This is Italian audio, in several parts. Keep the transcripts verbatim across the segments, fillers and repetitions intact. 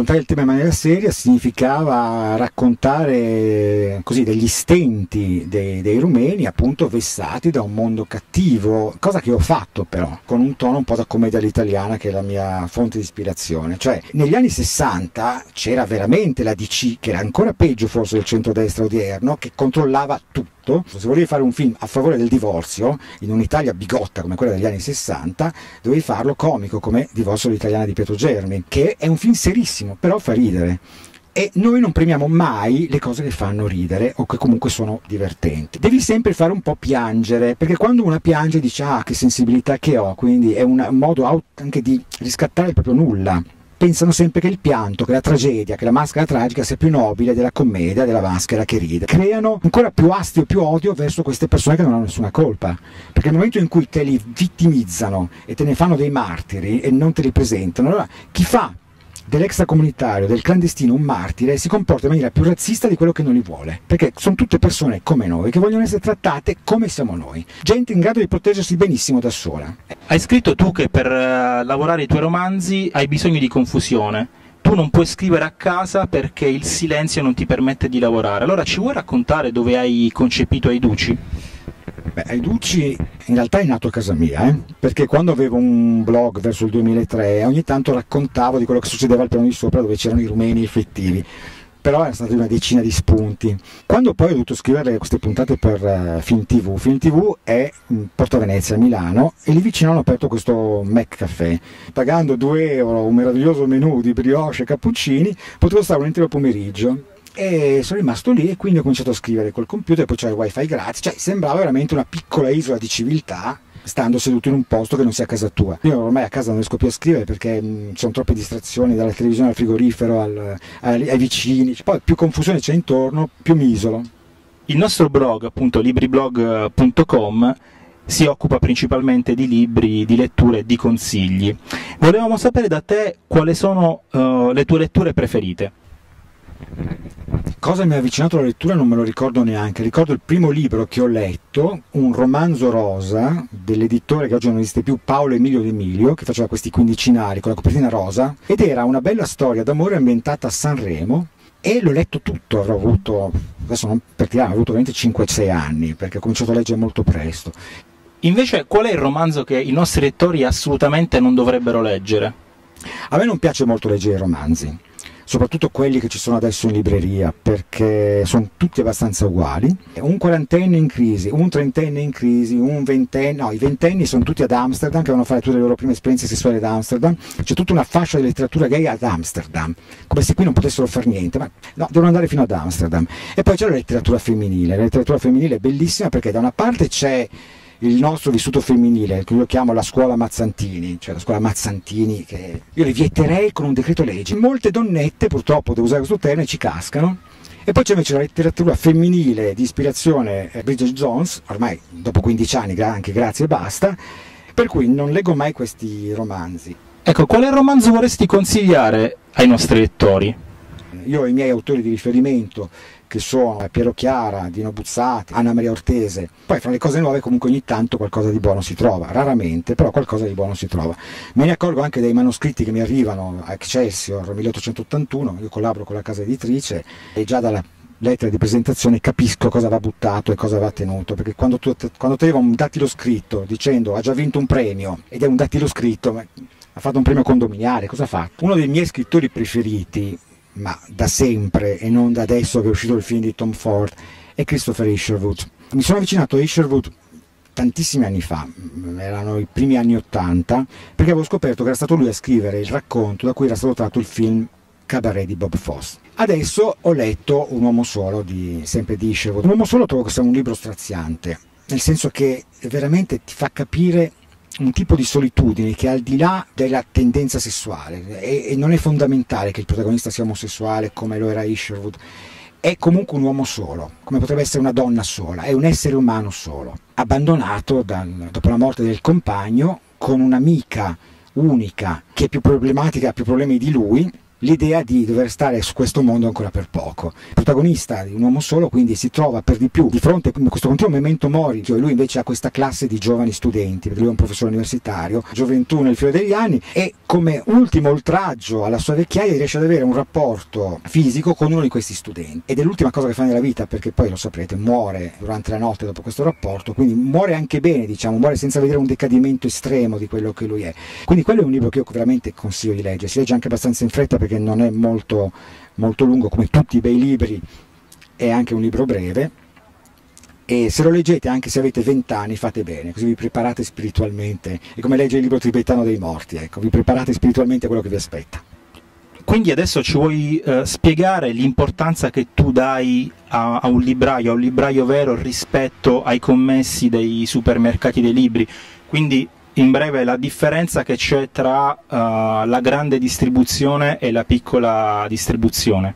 affrontare il tema in maniera seria significava raccontare così degli stenti dei, dei rumeni, appunto vessati da un mondo cattivo, cosa che ho fatto però con un tono un po' da commedia all'italiana, che è la mia fonte di ispirazione. Cioè negli anni sessanta c'era veramente la D C, che era ancora peggio forse del centrodestra odierno, che controllava tutto. Se volevi fare un film a favore del divorzio in un'Italia bigotta come quella degli anni sessanta, dovevi farlo comico come Divorzio all'italiana di Pietro Germi, che è un film serissimo, però fa ridere. E noi non premiamo mai le cose che fanno ridere o che comunque sono divertenti. Devi sempre fare un po' piangere, perché quando una piange dice ah, che sensibilità che ho, quindi è un modo anche di riscattare proprio nulla. Pensano sempre che il pianto, che la tragedia, che la maschera tragica sia più nobile della commedia, della maschera che ride. Creano ancora più astio, più odio verso queste persone che non hanno nessuna colpa, perché nel momento in cui te li vittimizzano e te ne fanno dei martiri e non te li presentano, allora chi fa dell'extracomunitario, del clandestino un martire si comporta in maniera più razzista di quello che non li vuole, perché sono tutte persone come noi che vogliono essere trattate come siamo noi, gente in grado di proteggersi benissimo da sola. Hai scritto tu che per uh, lavorare i tuoi romanzi hai bisogno di confusione, tu non puoi scrivere a casa perché il silenzio non ti permette di lavorare. Allora ci vuoi raccontare dove hai concepito Haiducii? Beh, Haiducii in realtà è nato a casa mia, eh? Perché quando avevo un blog verso il duemilatré ogni tanto raccontavo di quello che succedeva al piano di sopra, dove c'erano i rumeni fittivi, però era stata una decina di spunti. Quando poi ho dovuto scrivere queste puntate per uh, Film tivù, Film tivù è in Porta Venezia a Milano, e lì vicino hanno aperto questo Mac Café. Pagando due euro, un meraviglioso menù di brioche e cappuccini, potevo stare un intero pomeriggio. E sono rimasto lì e quindi ho cominciato a scrivere col computer, poi c'era il wifi gratis, cioè sembrava veramente una piccola isola di civiltà stando seduto in un posto che non sia casa tua. Io ormai a casa non riesco più a scrivere perché ci sono troppe distrazioni, dalla televisione al frigorifero, al, ai, ai vicini, poi più confusione c'è intorno, più mi isolo. Il nostro blog, appunto libri blog punto com, si occupa principalmente di libri, di letture e di consigli. Volevamo sapere da te quali sono uh, le tue letture preferite. Cosa mi ha avvicinato alla lettura non me lo ricordo neanche. Ricordo il primo libro che ho letto, un romanzo rosa dell'editore che oggi non esiste più, Paolo Emilio d'Emilio, che faceva questi quindicinari con la copertina rosa, ed era una bella storia d'amore ambientata a Sanremo, e l'ho letto tutto. Avrò avuto, adesso non per tirare, avrò avuto cinque sei anni, perché ho cominciato a leggere molto presto. Invece qual è il romanzo che i nostri lettori assolutamente non dovrebbero leggere? A me non piace molto leggere i romanzi, soprattutto quelli che ci sono adesso in libreria, perché sono tutti abbastanza uguali. Un quarantenne in crisi, un trentenne in crisi, un ventenne, no, i ventenni sono tutti ad Amsterdam, che vanno a fare tutte le loro prime esperienze sessuali ad Amsterdam, c'è tutta una fascia di letteratura gay ad Amsterdam, come se qui non potessero fare niente, ma no, devono andare fino ad Amsterdam. E poi c'è la letteratura femminile, la letteratura femminile è bellissima perché da una parte c'è il nostro vissuto femminile, che io chiamo la scuola Mazzantini, cioè la scuola Mazzantini che io le vieterei con un decreto legge. Molte donnette, purtroppo devo usare questo termine, ci cascano. E poi c'è invece la letteratura femminile di ispirazione Bridget Jones, ormai dopo quindici anni, anche grazie e basta, per cui non leggo mai questi romanzi. Ecco, quale romanzo vorresti consigliare ai nostri lettori? Io ho i miei autori di riferimento, che sono Piero Chiara, Dino Buzzati, Anna Maria Ortese. Poi fra le cose nuove comunque ogni tanto qualcosa di buono si trova, raramente, però qualcosa di buono si trova. Me ne accorgo anche dai manoscritti che mi arrivano a Excelsior milleottocentottantuno, io collaboro con la casa editrice e già dalla lettera di presentazione capisco cosa va buttato e cosa va tenuto, perché quando tu quando ti arriva un dattilo scritto dicendo ha già vinto un premio ed è un dattilo scritto, ma ha fatto un premio condominiale, cosa ha fatto? Uno dei miei scrittori preferiti, ma da sempre e non da adesso che è uscito il film di Tom Ford, è Christopher Isherwood. Mi sono avvicinato a Isherwood tantissimi anni fa, erano i primi anni ottanta, perché avevo scoperto che era stato lui a scrivere il racconto da cui era stato tratto il film Cabaret di Bob Foss. Adesso ho letto Un uomo solo, di, sempre di Isherwood. Un uomo solo trovo che sia un libro straziante, nel senso che veramente ti fa capire un tipo di solitudine che è al di là della tendenza sessuale, e, e non è fondamentale che il protagonista sia omosessuale come lo era Isherwood, è comunque un uomo solo, come potrebbe essere una donna sola, è un essere umano solo, abbandonato dal, dopo la morte del compagno, con un'amica unica che è più problematica, ha più problemi di lui, l'idea di dover stare su questo mondo ancora per poco. Il protagonista di Un uomo solo quindi si trova per di più di fronte a questo continuo memento mori, e lui invece ha questa classe di giovani studenti, perché lui è un professore universitario, gioventù nel fiore degli anni, e come ultimo oltraggio alla sua vecchiaia riesce ad avere un rapporto fisico con uno di questi studenti, ed è l'ultima cosa che fa nella vita, perché poi lo saprete, muore durante la notte dopo questo rapporto, quindi muore anche bene, diciamo, muore senza vedere un decadimento estremo di quello che lui è. Quindi quello è un libro che io veramente consiglio di leggere, si legge anche abbastanza in fretta perché non è molto, molto lungo, come tutti i bei libri è anche un libro breve, e se lo leggete anche se avete vent'anni fate bene, così vi preparate spiritualmente, è come leggere il libro tibetano dei morti, ecco, vi preparate spiritualmente a quello che vi aspetta. Quindi adesso ci vuoi eh, spiegare l'importanza che tu dai a, a un libraio, a un libraio vero rispetto ai commessi dei supermercati dei libri, quindi in breve la differenza che c'è tra uh, la grande distribuzione e la piccola distribuzione.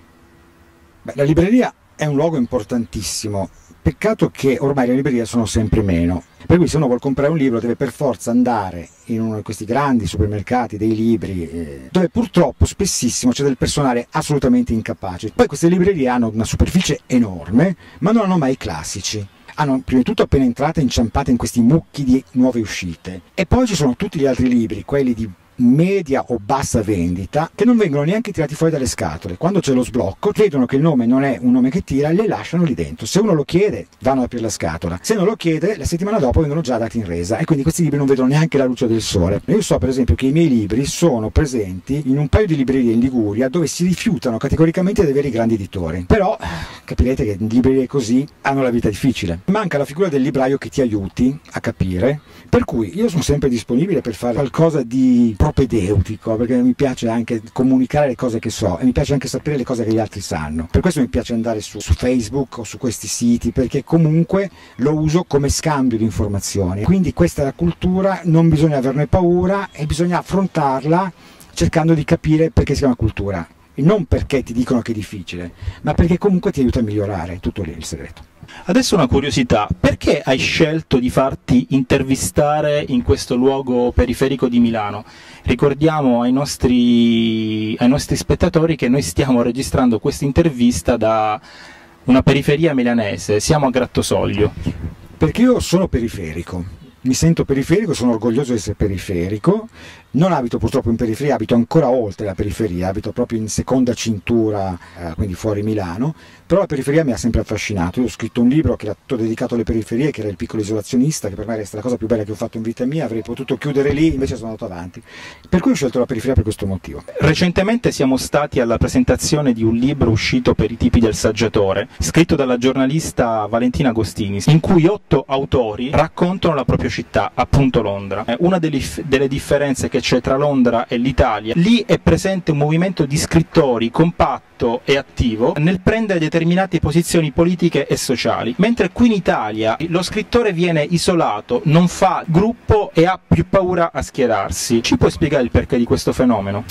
Beh, la libreria è un luogo importantissimo, peccato che ormai le librerie sono sempre meno, per cui se uno vuol comprare un libro deve per forza andare in uno di questi grandi supermercati dei libri, eh, dove purtroppo spessissimo c'è del personale assolutamente incapace. Poi queste librerie hanno una superficie enorme ma non hanno mai i classici. Hanno prima di tutto appena entrate inciampate in questi mucchi di nuove uscite, e poi ci sono tutti gli altri libri, quelli di media o bassa vendita, che non vengono neanche tirati fuori dalle scatole. Quando c'è lo sblocco vedono che il nome non è un nome che tira, le lasciano lì dentro, se uno lo chiede vanno ad aprire la scatola, se non lo chiede la settimana dopo vengono già dati in resa, e quindi questi libri non vedono neanche la luce del sole. Io so per esempio che i miei libri sono presenti in un paio di librerie in Liguria dove si rifiutano categoricamente di avere i grandi editori, però capirete che librerie così hanno la vita difficile, manca la figura del libraio che ti aiuti a capire, per cui io sono sempre disponibile per fare qualcosa di propedeutico, perché mi piace anche comunicare le cose che so e mi piace anche sapere le cose che gli altri sanno, per questo mi piace andare su, su Facebook o su questi siti, perché comunque lo uso come scambio di informazioni. Quindi questa è la cultura, non bisogna averne paura e bisogna affrontarla cercando di capire perché si chiama cultura, e non perché ti dicono che è difficile, ma perché comunque ti aiuta a migliorare, tutto lì il segreto. Adesso una curiosità, perché hai scelto di farti intervistare in questo luogo periferico di Milano? Ricordiamo ai nostri, ai nostri spettatori che noi stiamo registrando questa intervista da una periferia milanese, siamo a Grattosoglio. Perché io sono periferico, mi sento periferico, sono orgoglioso di essere periferico, non abito purtroppo in periferia, abito ancora oltre la periferia, abito proprio in seconda cintura, eh, quindi fuori Milano, però la periferia mi ha sempre affascinato. Io ho scritto un libro che era tutto dedicato alle periferie, che era Il piccolo isolazionista, che per me è stata la cosa più bella che ho fatto in vita mia, avrei potuto chiudere lì, invece sono andato avanti, per cui ho scelto la periferia per questo motivo. Recentemente siamo stati alla presentazione di un libro uscito per i tipi del Saggiatore, scritto dalla giornalista Valentina Agostini, in cui otto autori raccontano la propria città, appunto Londra. Eh, una delle, delle differenze che c'è tra Londra e l'Italia, lì è presente un movimento di scrittori compatto e attivo nel prendere determinate posizioni politiche e sociali, mentre qui in Italia lo scrittore viene isolato, non fa gruppo e ha più paura a schierarsi. Ci puoi spiegare il perché di questo fenomeno?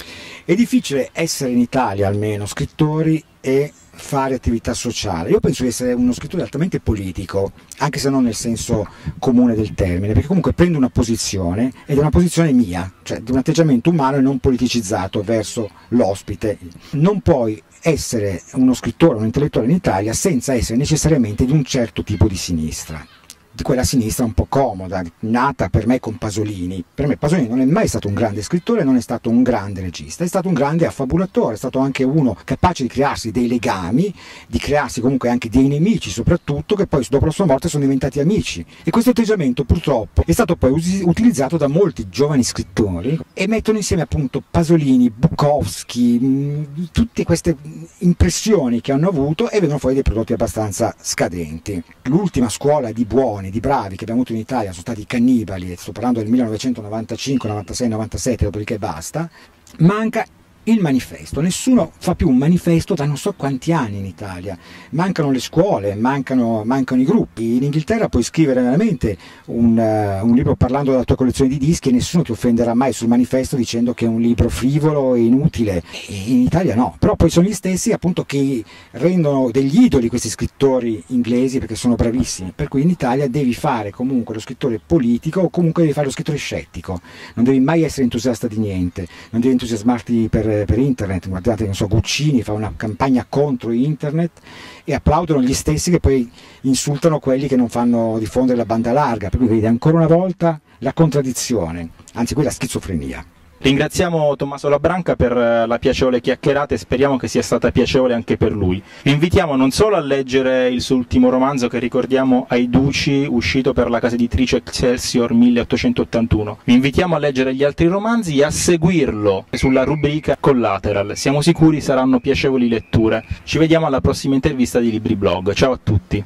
È difficile essere in Italia almeno scrittori e fare attività sociale. Io penso di essere uno scrittore altamente politico, anche se non nel senso comune del termine, perché comunque prendo una posizione ed è una posizione mia, cioè di un atteggiamento umano e non politicizzato verso l'ospite. Non puoi essere uno scrittore, un intellettuale in Italia senza essere necessariamente di un certo tipo di sinistra, di quella sinistra un po' comoda, nata per me con Pasolini. Per me Pasolini non è mai stato un grande scrittore, non è stato un grande regista, è stato un grande affabulatore, è stato anche uno capace di crearsi dei legami, di crearsi comunque anche dei nemici soprattutto, che poi dopo la sua morte sono diventati amici, e questo atteggiamento purtroppo è stato poi utilizzato da molti giovani scrittori, e mettono insieme appunto Pasolini, Bukowski, mh, tutte queste impressioni che hanno avuto, e vengono fuori dei prodotti abbastanza scadenti. L'ultima scuola di buoni, di bravi che abbiamo avuto in Italia sono stati i Cannibali, sto parlando del millenovecentonovantacinque novantasei novantasette, dopodiché basta. Manca il manifesto, nessuno fa più un manifesto da non so quanti anni in Italia, mancano le scuole, mancano, mancano i gruppi. In Inghilterra puoi scrivere veramente un, uh, un libro parlando della tua collezione di dischi e nessuno ti offenderà mai sul manifesto dicendo che è un libro frivolo e inutile, e in Italia no, però poi sono gli stessi appunto che rendono degli idoli questi scrittori inglesi perché sono bravissimi, per cui in Italia devi fare comunque lo scrittore politico o comunque devi fare lo scrittore scettico, non devi mai essere entusiasta di niente, non devi entusiasmarti per eh, per internet, guardate, non so, Guccini fa una campagna contro internet e applaudono gli stessi che poi insultano quelli che non fanno diffondere la banda larga, per cui vede ancora una volta la contraddizione, anzi quella schizofrenia. Ringraziamo Tommaso Labranca per la piacevole chiacchierata e speriamo che sia stata piacevole anche per lui. Vi invitiamo non solo a leggere il suo ultimo romanzo, che ricordiamo, Haiducii, uscito per la casa editrice Excelsior milleottocentottantuno, vi invitiamo a leggere gli altri romanzi e a seguirlo sulla rubrica Collateral, siamo sicuri saranno piacevoli letture. Ci vediamo alla prossima intervista di Libri Blog, ciao a tutti!